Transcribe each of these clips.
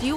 Do you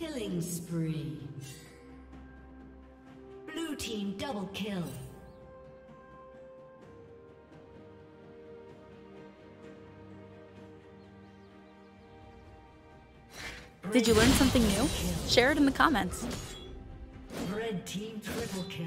Killing spree. Blue team double kill. Did you learn something new? Share it in the comments. Red team triple kill.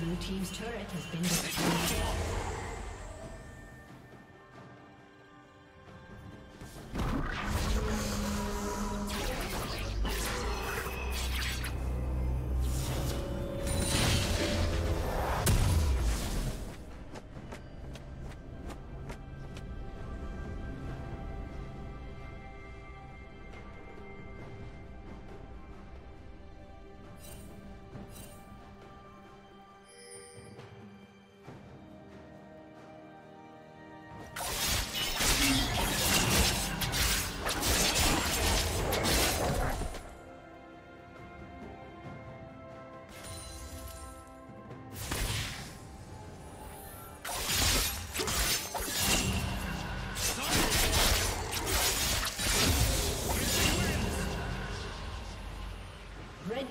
Blue team's turret has been destroyed.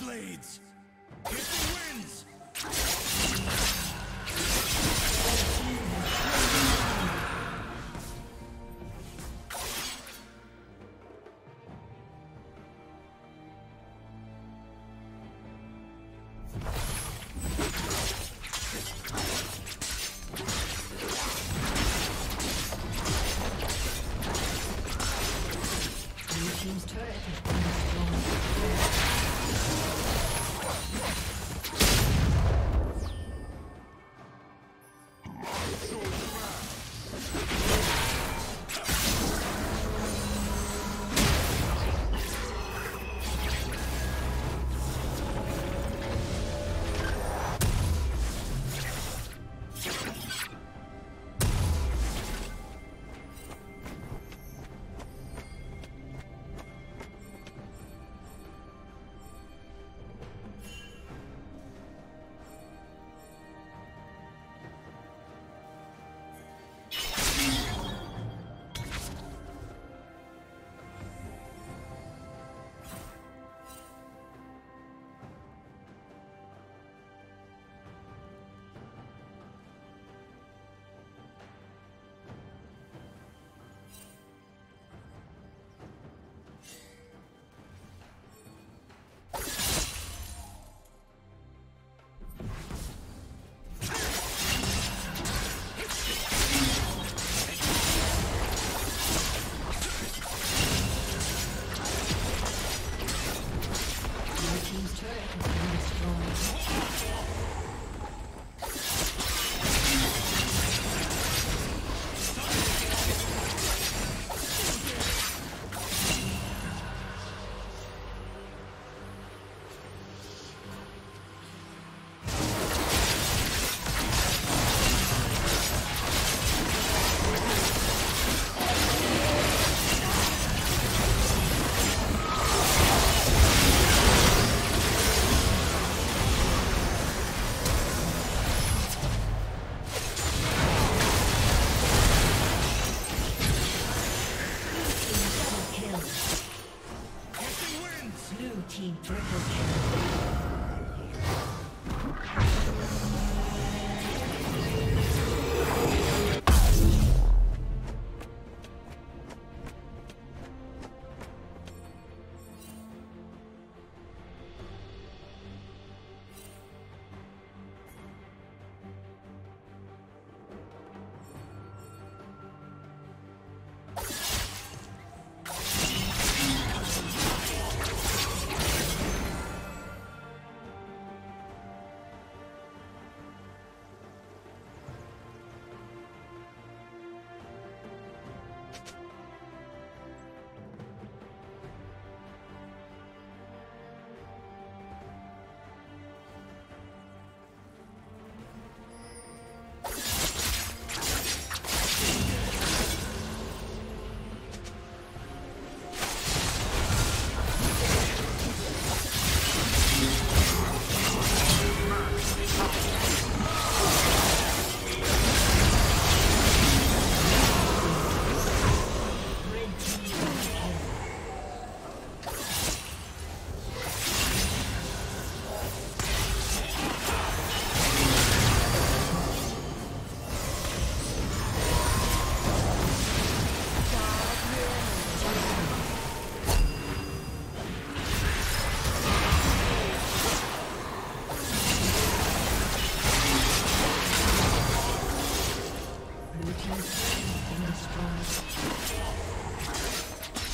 Blades! Hit the winds! Turret has been destroyed.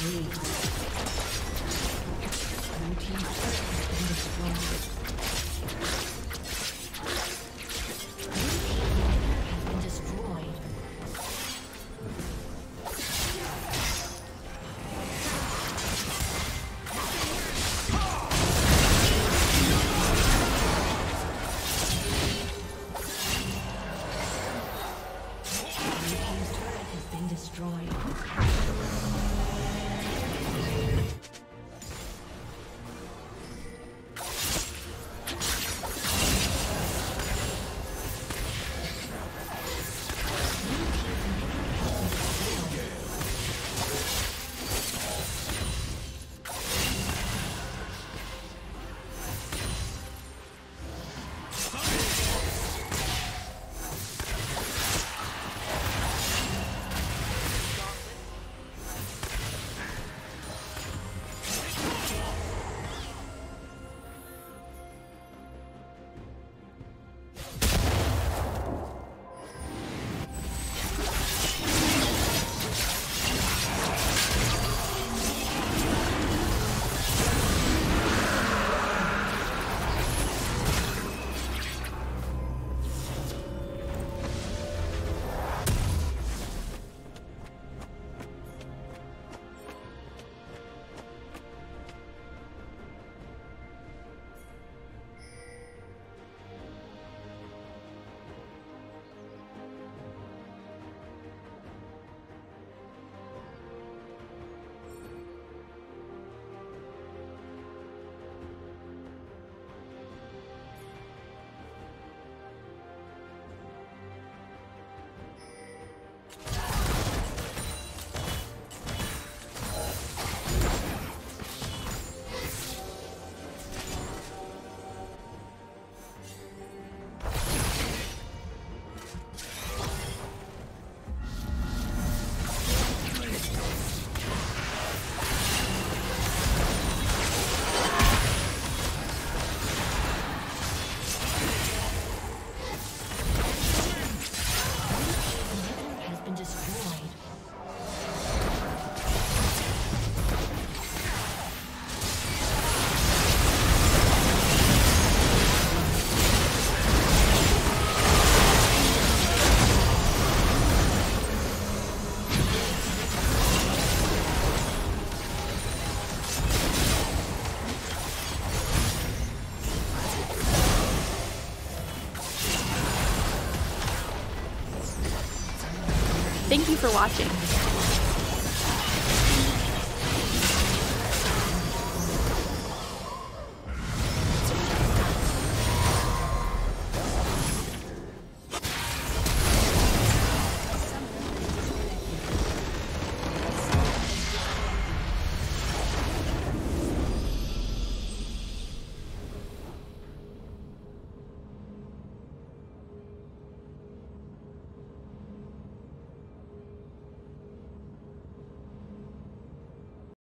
Thank you for watching.